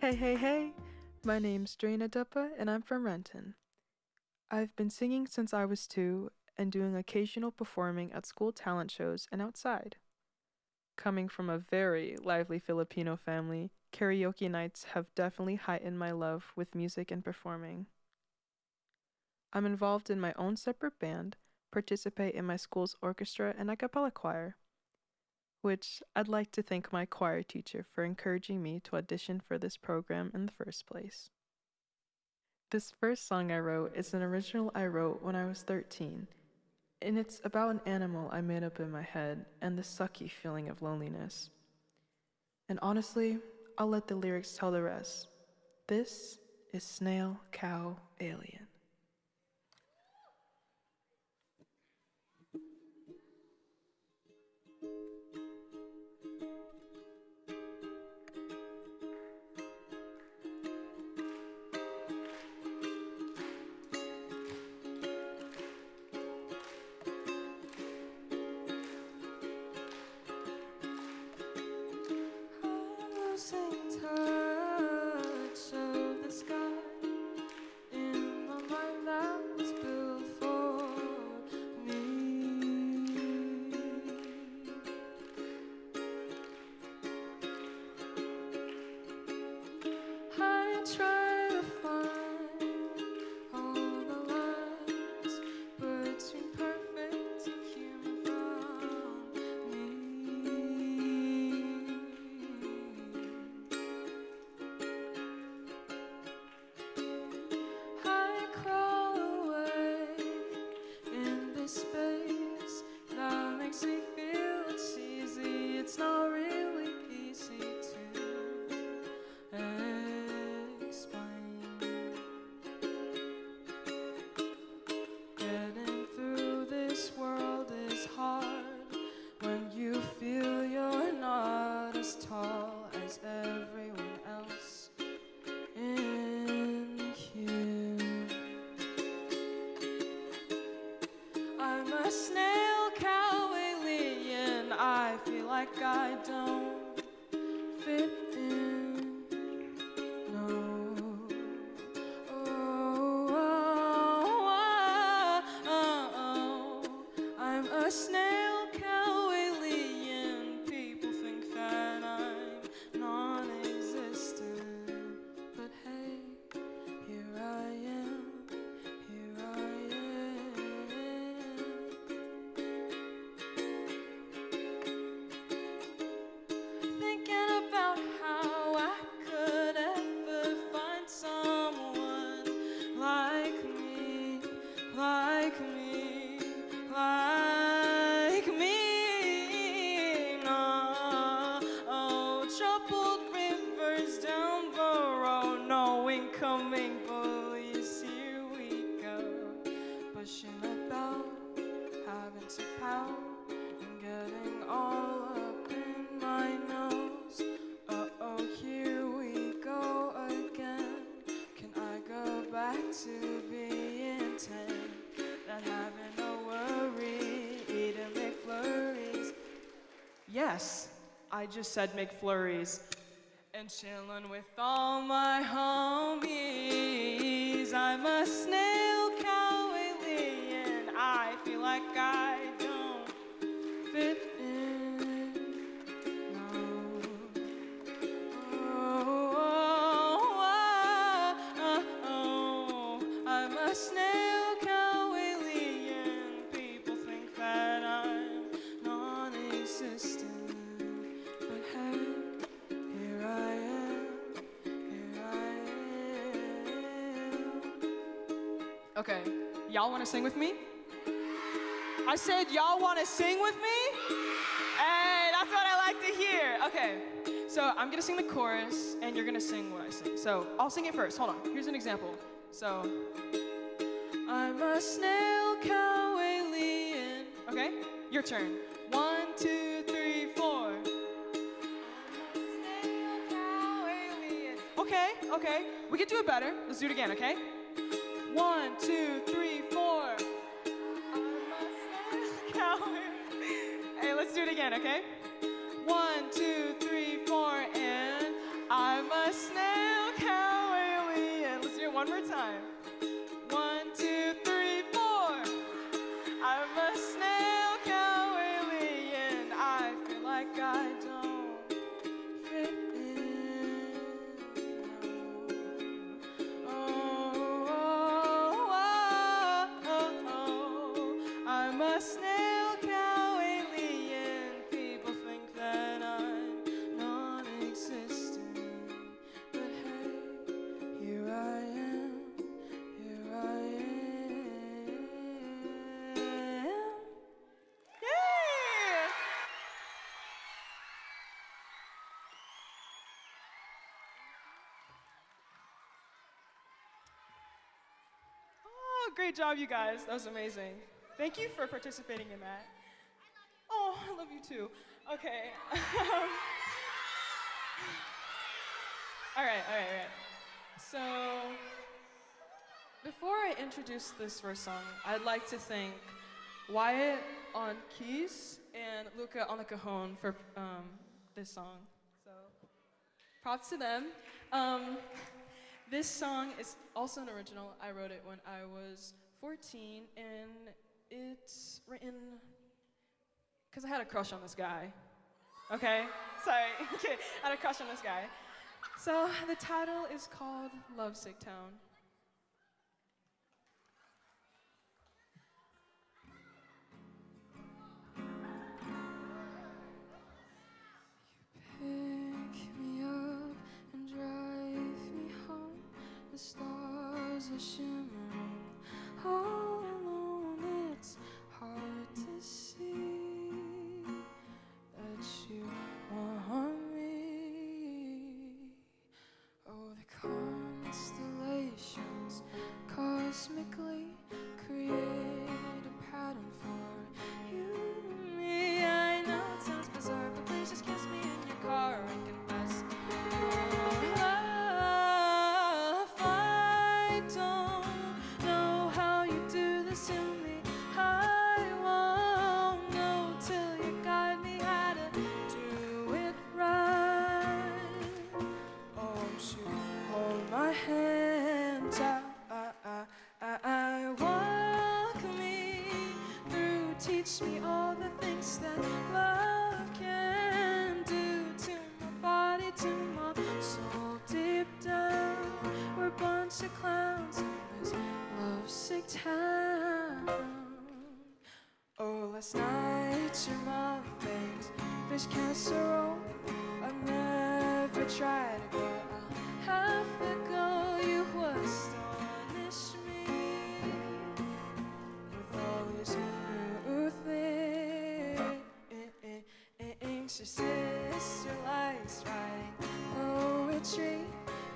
Hey, my name's Georyne Agdeppa and I'm from Renton. I've been singing since I was 2 and doing occasional performing at school talent shows and outside. Coming from a very lively Filipino family, karaoke nights have definitely heightened my love with music and performing. I'm involved in my own separate band, participate in my school's orchestra and a cappella choir, which I'd like to thank my choir teacher for encouraging me to audition for this program in the first place. This first song I wrote is an original I wrote when I was 13, and it's about an animal I made up in my head and the sucky feeling of loneliness. And honestly, I'll let the lyrics tell the rest. This is Snail, Cow, Alien. A snail, cow, alien, I feel like I don't fit in, no, I'm a snail, cow, alien, people think that I'm non-existent, but hey, here I am, coming police, here we go, pushing about, having to pout, and getting all up in my nose, here we go again, can I go back to being 10, not having no worry, eating McFlurries, yes, I just said McFlurries, and chillin' with all my homies. I'm a snail, cow, alien, I feel like I don't fit in, no, I'm a snail, cow, alien, people think that I'm non-existent. Okay, y'all wanna sing with me? I said y'all wanna sing with me? Hey, that's what I like to hear. Okay, so I'm gonna sing the chorus and you're gonna sing what I sing. So I'll sing it first, hold on, here's an example. So, I'm a snail, cow, alien. Okay, your turn. 1, 2, 3, 4. I'm a snail, cow, alien. Okay, okay, we can do it better. Let's do it again, okay? 1, 2, 3, 4. I'm a snail, cow. Hey, let's do it again, okay? 1, 2, 3, 4, and I'm a snail. one more time. 1, 2, 3, 4. I'm a snail, cow, alien. I feel like I don't fit in. No. Oh, oh, oh, oh, oh. I'm a snail. Great job, you guys. That was amazing. Thank you for participating in that. Oh, I love you too. Okay. All right. So before I introduce this first song, I'd like to thank Wyatt on keys and Luca on the cajon for this song. So props to them. This song is also an original. I wrote it when I was 14, and it's written because I had a crush on this guy. Okay? Sorry. Okay. I had a crush on this guy. So the title is called Lovesick Town. The stars are shimmering, all alone, it's hard to see that you want me. Oh, the constellations cosmically create a pattern for you and me. I know it sounds bizarre, but please just kiss me in your car and confess. Last night, your mom baked fish casserole. I've never tried it, but I'll have to go. You astonish me with all these new things. Your sister likes writing poetry.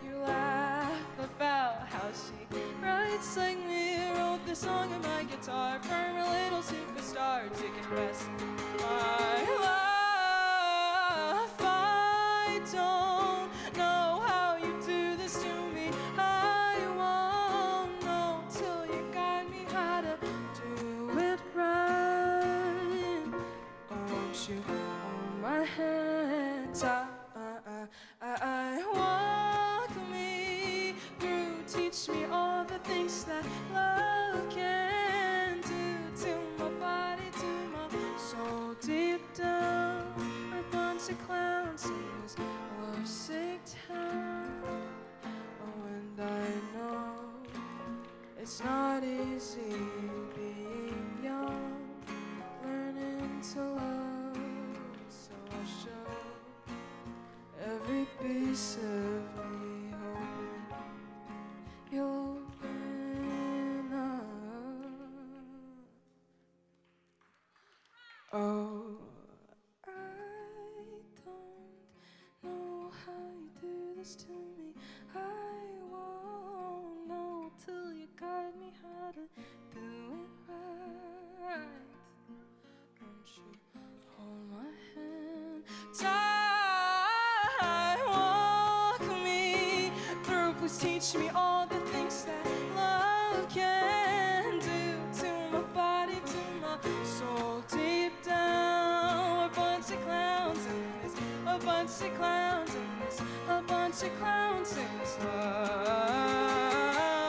You laugh about how she writes like me. Wrote this song on my guitar from a little superstar to confess my love. I don't know how you do this to me. I won't know till you guide me how to do it right. I want you on my hands. Walk me through, teach me all the things that love can do to my body, to my soul deep down. A bunch of clowns in this lovesick town. Oh, and I know it's not easy being young, learning to love. So I'll show every piece of me, hoping you'll. Oh, I don't know how you do this to me. I won't know till you guide me how to do it right. Won't you hold my hand tight? Walk me through, please teach me all the things that love can do to my body, to my soul. A bunch of clowns in this love.